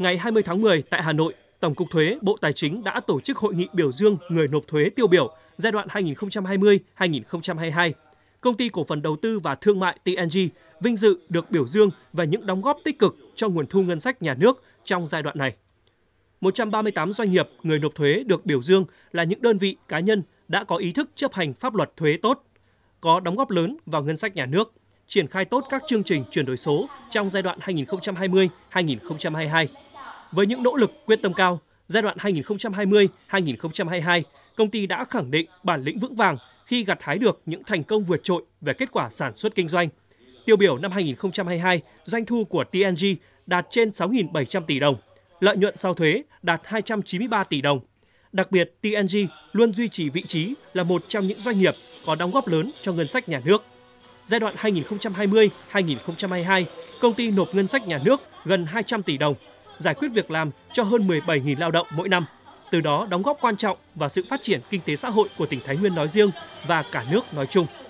Ngày 20 tháng 10 tại Hà Nội, Tổng cục Thuế, Bộ Tài chính đã tổ chức hội nghị biểu dương người nộp thuế tiêu biểu giai đoạn 2020-2022. Công ty Cổ phần Đầu tư và Thương mại TNG vinh dự được biểu dương về những đóng góp tích cực cho nguồn thu ngân sách nhà nước trong giai đoạn này. 138 doanh nghiệp, người nộp thuế được biểu dương là những đơn vị cá nhân đã có ý thức chấp hành pháp luật thuế tốt, có đóng góp lớn vào ngân sách nhà nước, triển khai tốt các chương trình chuyển đổi số trong giai đoạn 2020-2022. Với những nỗ lực quyết tâm cao, giai đoạn 2020-2022, công ty đã khẳng định bản lĩnh vững vàng khi gặt hái được những thành công vượt trội về kết quả sản xuất kinh doanh. Tiêu biểu năm 2022, doanh thu của TNG đạt trên 6.700 tỷ đồng, lợi nhuận sau thuế đạt 293 tỷ đồng. Đặc biệt, TNG luôn duy trì vị trí là một trong những doanh nghiệp có đóng góp lớn cho ngân sách nhà nước. Giai đoạn 2020-2022, công ty nộp ngân sách nhà nước gần 200 tỷ đồng, giải quyết việc làm cho hơn 17.000 lao động mỗi năm, từ đó đóng góp quan trọng vào sự phát triển kinh tế xã hội của tỉnh Thái Nguyên nói riêng và cả nước nói chung.